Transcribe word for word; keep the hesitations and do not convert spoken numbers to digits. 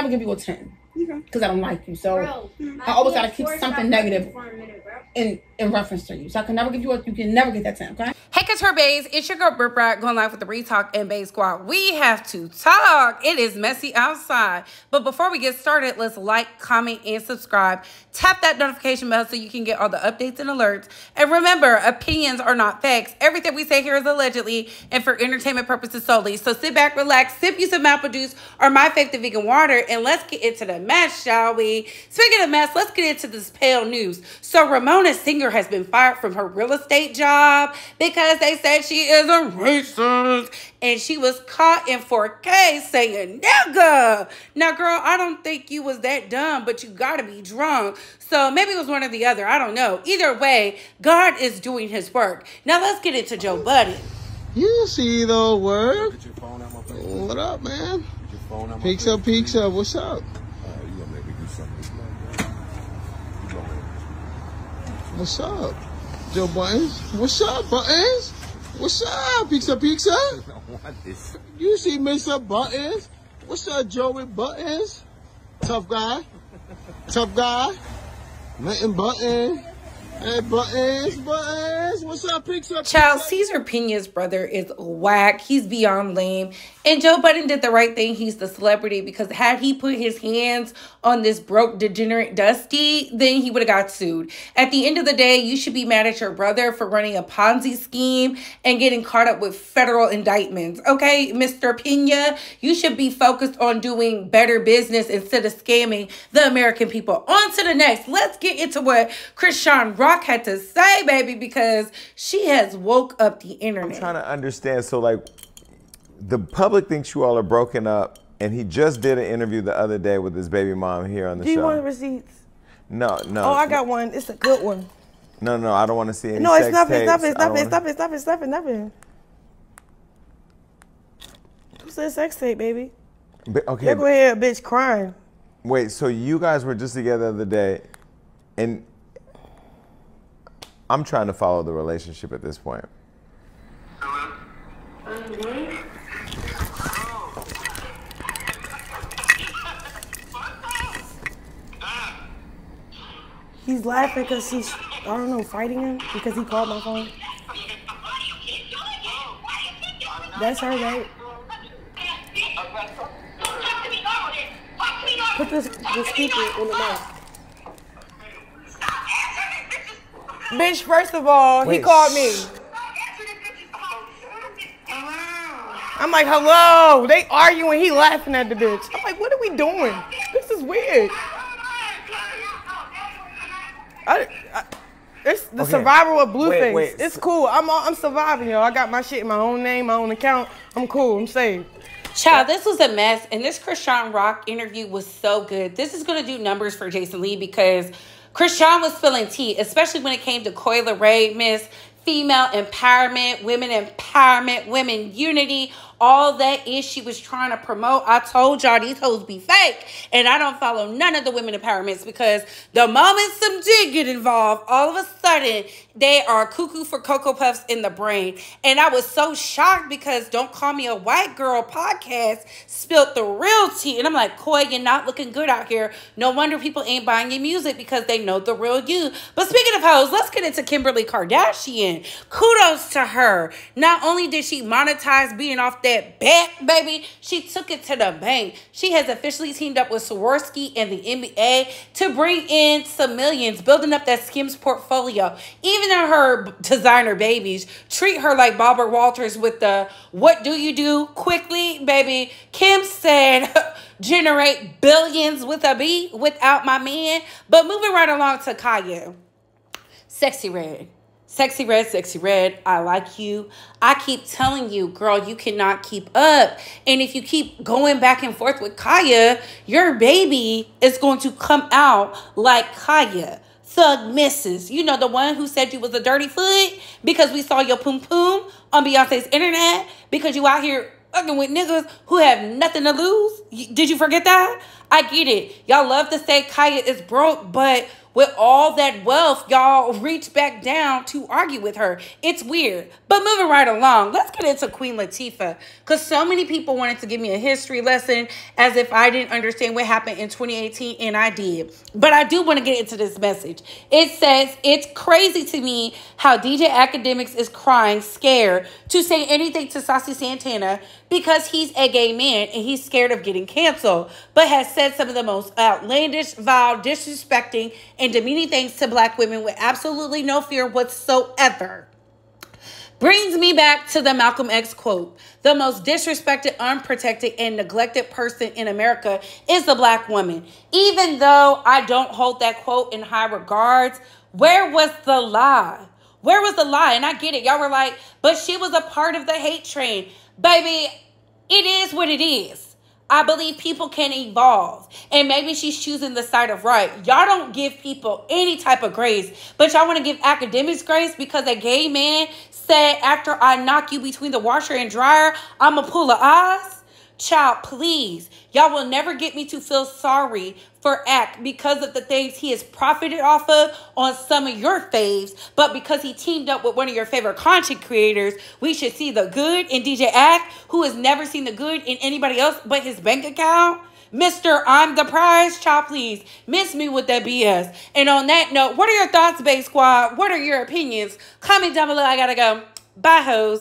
never give you a ten because I don't like you. So bro, I always gotta keep something negative minute, in in reference to you. So I can never give you a. You can never get that ten. Okay. Hey, Couture Bays, it's your girl Britt Brad going live with the Retalk and Bay Squad. We have to talk. It is messy outside, but before we get started, let's like, comment, and subscribe. Tap that notification bell so you can get all the updates and alerts. And remember, opinions are not facts. Everything we say here is allegedly and for entertainment purposes solely. So sit back, relax, sip you some apple juice or my favorite vegan water, and let's get into the mess, shall we? Speaking of mess, let's get into this pale news. So Ramona Singer has been fired from her real estate job because they said she is a racist, and she was caught in four K saying nigga. Now, girl, I don't think you was that dumb, but you gotta be drunk. So maybe it was one or the other. I don't know. Either way, God is doing his work. Now let's get into Joe Budden. You see the word. What up, man? Peeks up, peeks up. What's up? What's up, Joe Buttons? What's up, Buttons? What's up, Pizza Pizza? I don't want this. You see Mister Buttons? What's up, Joey Buttons? Tough guy. Tough guy. Nothing Buttons. Hey, Buttons, Buttons, what's up, Pizza? Child, Cesar Pena's brother is whack. He's beyond lame. And Joe Budden did the right thing. He's the celebrity, because had he put his hands on this broke, degenerate Dusty, then he would have got sued. At the end of the day, you should be mad at your brother for running a Ponzi scheme and getting caught up with federal indictments. Okay, Mister Pena, you should be focused on doing better business instead of scamming the American people. On to the next. Let's get into what Chrisean Rock had to say, baby, because she has woke up the internet. I'm trying to understand. So, like, the public thinks you all are broken up, and he just did an interview the other day with his baby mom here on the show. Do you want receipts? No, no. Oh, I got one. It's a good one. No, no, I don't want to see any. No, it's nothing. Stop it. Stop it. Stop it. Stop it. Stop it. Nothing. Who said sex tape, baby? Okay. They go here, bitch, crying. Wait. So you guys were just together the other day, and. I'm trying to follow the relationship at this point. He's laughing because he's, I don't know, fighting him because he called my phone. That's her, right? Put this, the speaker in the mouth. Bitch, first of all, wait, he called me. I'm like, hello. They arguing. He laughing at the bitch. I'm like, what are we doing? This is weird. I, I, it's the okay. survival of Blueface. Wait, wait. It's cool. I'm I'm surviving, y'all. I got my shit in my own name, my own account. I'm cool. I'm safe. Child, this was a mess. And this Chrisean Rock interview was so good. This is going to do numbers for Jason Lee, because Chrisean was spilling tea, especially when it came to Coi Leray, Miss Female Empowerment, Women Empowerment, Women Unity, all that is she was trying to promote. I told y'all these hoes be fake, and I don't follow none of the women empowerments, because the moment some did get involved, all of a sudden they are cuckoo for Cocoa Puffs in the brain. And I was so shocked, because Don't Call Me a White Girl podcast spilled the real tea, and I'm like, Coi, you're not looking good out here. No wonder people ain't buying your music, because they know the real you. But speaking of hoes, let's get into Kimberly Kardashian. Kudos to her. Not only did she monetize being off the that back, baby, she took it to the bank. She has officially teamed up with Swarovski and the N B A to bring in some millions, building up that Skims portfolio. Even in her designer babies, treat her like Barbara Walters with the what do you do quickly, baby. Kim said, generate billions with a B without my man. But moving right along to Khia. Sexy Red. Sexy Red, Sexy Red, I like you. I keep telling you, girl, you cannot keep up. And if you keep going back and forth with Khia, your baby is going to come out like Khia. Thug Missus. You know, the one who said you was a dirty foot because we saw your poom poom on Beyonce's internet because you out here fucking with niggas who have nothing to lose. Did you forget that? I get it. Y'all love to say Khia is broke, but with all that wealth, y'all reach back down to argue with her. It's weird. But moving right along, let's get into Queen Latifah, because so many people wanted to give me a history lesson as if I didn't understand what happened in twenty eighteen, and I did. But I do want to get into this message. It says, it's crazy to me how D J Akademiks is crying, scared to say anything to Saucy Santana because he's a gay man and he's scared of getting canceled, but has said some of the most outlandish, vile, disrespecting, and demeaning things to black women with absolutely no fear whatsoever. Brings me back to the Malcolm X quote. The most disrespected, unprotected, and neglected person in America is the black woman. Even though I don't hold that quote in high regards, where was the lie? Where was the lie? And I get it. Y'all were like, but she was a part of the hate train. Baby, it is what it is. I believe people can evolve, and maybe she's choosing the side of right. Y'all don't give people any type of grace, but y'all want to give Akademiks grace because a gay man said, after I knock you between the washer and dryer, I'm going to pull a Oz. Child, please. Y'all will never get me to feel sorry for Ak because of the things he has profited off of on some of your faves, but because he teamed up with one of your favorite content creators, we should see the good in D J Ak, who has never seen the good in anybody else but his bank account. Mister I'm the prize, child, please. Miss me with that B S. And on that note, what are your thoughts, Bay Squad? What are your opinions? Comment down below. I gotta go. Bye, hoes.